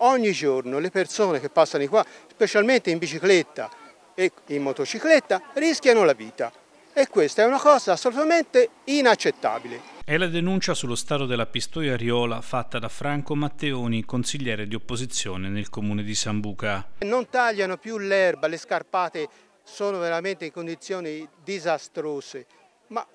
Ogni giorno le persone che passano qua, specialmente in bicicletta e in motocicletta, rischiano la vita. E questa è una cosa assolutamente inaccettabile. È la denuncia sullo stato della Pistoia-Riola fatta da Franco Matteoni, consigliere di opposizione nel comune di Sambuca. Non tagliano più l'erba, le scarpate sono veramente in condizioni disastrose, ma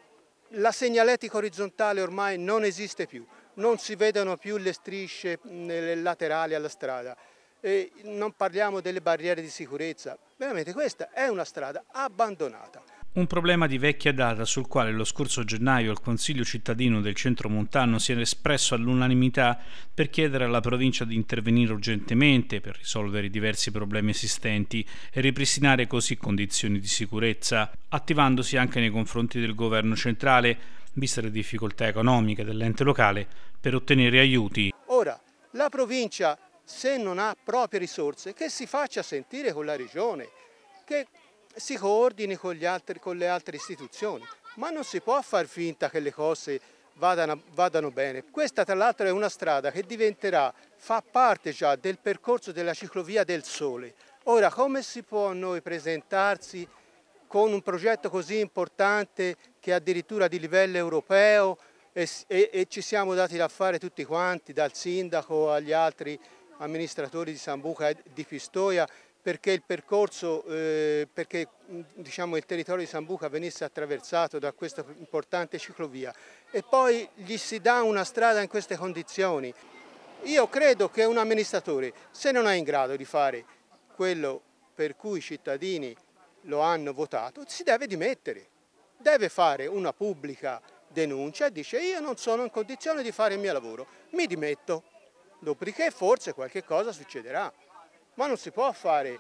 la segnaletica orizzontale ormai non esiste più, non si vedono più le strisce laterali alla strada, e non parliamo delle barriere di sicurezza, veramente questa è una strada abbandonata. Un problema di vecchia data sul quale lo scorso gennaio il Consiglio cittadino del centro montano si era espresso all'unanimità per chiedere alla provincia di intervenire urgentemente per risolvere i diversi problemi esistenti e ripristinare così condizioni di sicurezza, attivandosi anche nei confronti del governo centrale, viste le difficoltà economiche dell'ente locale, per ottenere aiuti. Ora, la provincia, se non ha proprie risorse, che si faccia sentire con la regione, che si coordini con le altre istituzioni, ma non si può far finta che le cose vadano bene. Questa tra l'altro è una strada che fa parte già del percorso della ciclovia del sole. Ora, come si può a noi presentarsi con un progetto così importante che è addirittura di livello europeo e ci siamo dati da fare tutti quanti, dal sindaco agli altri amministratori di Sambuca e di Pistoia, perché il percorso, perché il territorio di Sambuca venisse attraversato da questa importante ciclovia, e poi gli si dà una strada in queste condizioni? Io credo che un amministratore, se non è in grado di fare quello per cui i cittadini lo hanno votato, si deve dimettere, deve fare una pubblica denuncia e dice: io non sono in condizione di fare il mio lavoro, mi dimetto, dopodiché forse qualche cosa succederà. Ma non si può fare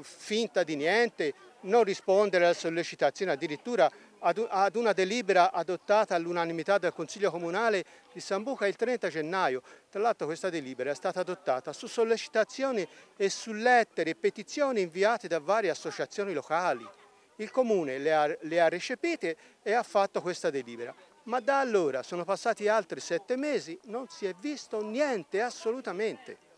finta di niente, non rispondere alla sollecitazione, addirittura ad una delibera adottata all'unanimità dal Consiglio Comunale di Sambuca il 30 gennaio. Tra l'altro questa delibera è stata adottata su sollecitazioni e su lettere e petizioni inviate da varie associazioni locali. Il Comune le ha recepite e ha fatto questa delibera. Ma da allora sono passati altri 7 mesi, non si è visto niente assolutamente.